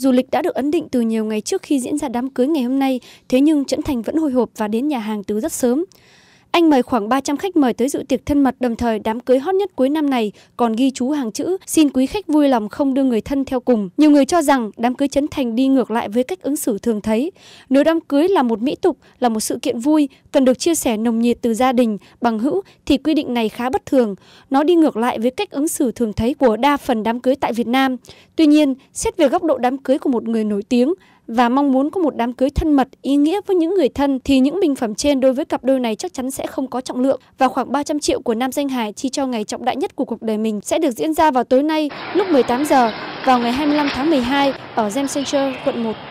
Dù lịch đã được ấn định từ nhiều ngày trước khi diễn ra đám cưới ngày hôm nay, thế nhưng Trấn Thành vẫn hồi hộp và đến nhà hàng từ rất sớm. Anh mời khoảng 300 khách mời tới dự tiệc thân mật, đồng thời đám cưới hot nhất cuối năm này còn ghi chú hàng chữ xin quý khách vui lòng không đưa người thân theo cùng. Nhiều người cho rằng đám cưới Trấn Thành đi ngược lại với cách ứng xử thường thấy. Nếu đám cưới là một mỹ tục, là một sự kiện vui, cần được chia sẻ nồng nhiệt từ gia đình, bằng hữu thì quy định này khá bất thường. Nó đi ngược lại với cách ứng xử thường thấy của đa phần đám cưới tại Việt Nam. Tuy nhiên, xét về góc độ đám cưới của một người nổi tiếng, và mong muốn có một đám cưới thân mật, ý nghĩa với những người thân thì những bình phẩm trên đối với cặp đôi này chắc chắn sẽ không có trọng lượng. Và khoảng 300 triệu của nam danh hài chi cho ngày trọng đại nhất của cuộc đời mình sẽ được diễn ra vào tối nay lúc 18 giờ vào ngày 25 tháng 12 ở Gem Center, quận 1.